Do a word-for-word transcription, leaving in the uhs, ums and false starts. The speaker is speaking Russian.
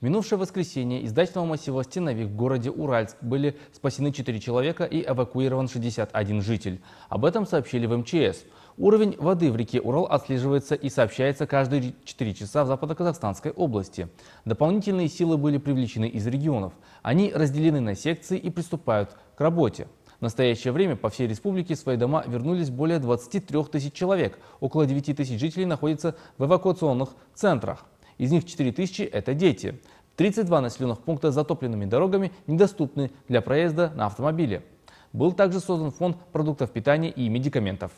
В минувшее воскресенье из дачного массива Стеновик в городе Уральск были спасены четыре человека и эвакуирован шестьдесят один житель. Об этом сообщили в МЧС. Уровень воды в реке Урал отслеживается и сообщается каждые четыре часа в Западно-Казахстанской области. Дополнительные силы были привлечены из регионов. Они разделены на секции и приступают к работе. В настоящее время по всей республике в свои дома вернулись более двадцати трёх тысяч человек. Около девяти тысяч жителей находятся в эвакуационных центрах. Из них четыре тысячи – это дети. тридцать два населенных пункта с затопленными дорогами недоступны для проезда на автомобиле. Был также создан фонд продуктов питания и медикаментов.